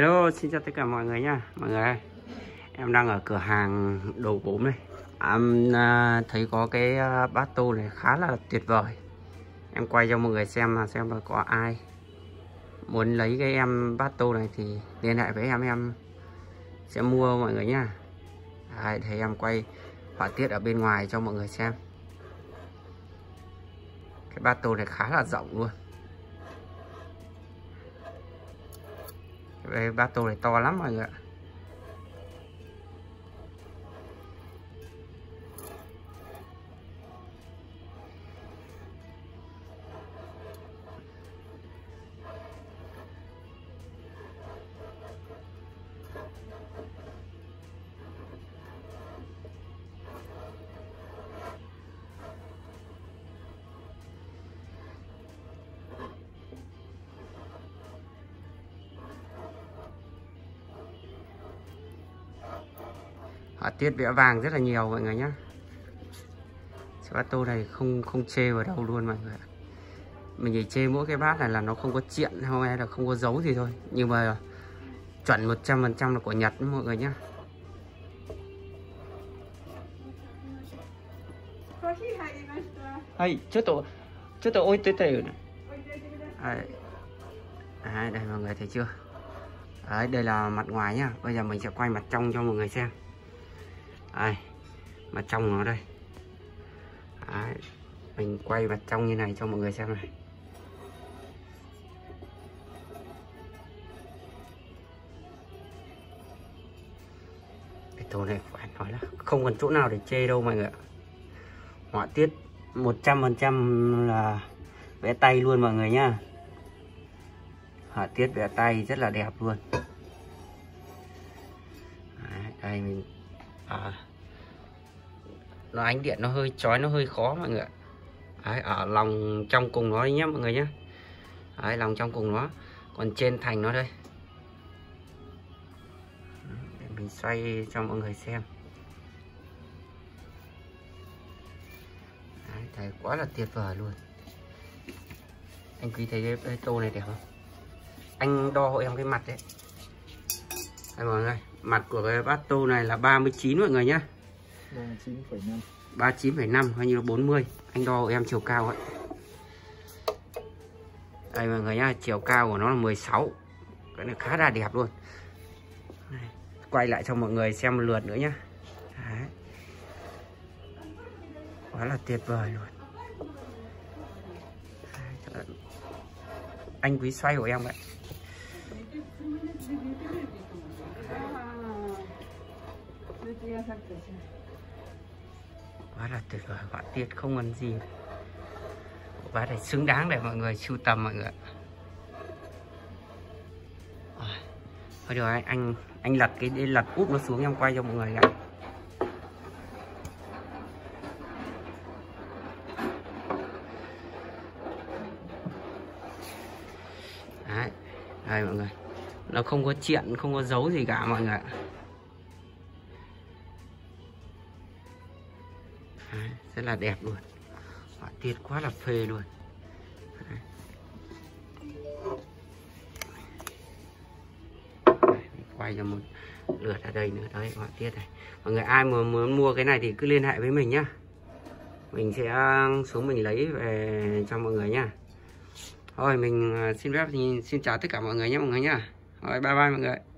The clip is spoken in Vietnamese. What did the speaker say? Hello, xin chào tất cả mọi người nha. Mọi người ơi, em đang ở cửa hàng đồ gốm này. Em thấy có cái bát tô này khá là tuyệt vời. Em quay cho mọi người xem là có ai muốn lấy cái em bát tô này thì liên hệ với em sẽ mua mọi người nha. Đấy, thì em quay họa tiết ở bên ngoài cho mọi người xem. Cái bát tô này khá là rộng luôn. Đây, bát tô này to lắm mọi người ạ. Họa tiết vẽ vàng rất là nhiều mọi người nhé. Cái bát tô này không chê vào đâu luôn mọi người. Mình chỉ chê mỗi cái bát này là nó không có triện hay là không có dấu gì thôi. Nhưng mà chuẩn 100% là của Nhật mọi người nhé. Hay, chút tổ ôi tới đây. Đấy, đây mọi người thấy chưa? Đấy, đây là mặt ngoài nhá. Bây giờ mình sẽ quay mặt trong cho mọi người xem. Đây, mặt trong nó đây. Đấy, mình quay mặt trong như này cho mọi người xem này. Cái tô này phải nói là không còn chỗ nào để chê đâu mọi người ạ. Họa tiết 100% là vẽ tay luôn mọi người nhá. Họa tiết vẽ tay rất là đẹp luôn. Đấy, đây mình nó ánh điện nó hơi chói, nó hơi khó mọi người ạ. Đấy, ở lòng trong cùng nó nhé mọi người nhé. Đấy, lòng trong cùng nó, còn trên thành nó đây. Để mình xoay cho mọi người xem. Đấy, thấy quá là tuyệt vời luôn. Anh Quý thấy cái tô này đẹp không? Anh đo hộ em cái mặt đấy. Đây mọi người, mặt của cái bát tô này là 39 mọi người nhé. 39,5 hay như là 40. Anh đo em chiều cao ấy. Đây mọi người nhá, chiều cao của nó là 16. Cái này khá là đẹp luôn. Quay lại cho mọi người xem một lượt nữa nhá. Đấy. Quá là tuyệt vời luôn. Đấy, anh Quý xoay của em vậy. Quá là tuyệt vời, họa tiết không ăn gì. Quá là xứng đáng để mọi người sưu tầm mọi người ạ. Thôi được rồi, anh lật cái lật úp nó xuống em quay cho mọi người ạ. Đấy, đây mọi người. Nó không có triện, không có dấu gì cả mọi người ạ. Đấy, rất là đẹp luôn. Họa tiết quá là phê luôn. Đấy. Đấy, quay cho một lượt ở đây nữa. Đấy, họa tiết này. Mọi người ai mà muốn mua cái này thì cứ liên hệ với mình nhá. Mình sẽ xuống mình lấy về cho mọi người nhá. Thôi mình xin phép, xin chào tất cả mọi người nhé mọi người nhá. Rồi, bye bye mọi người.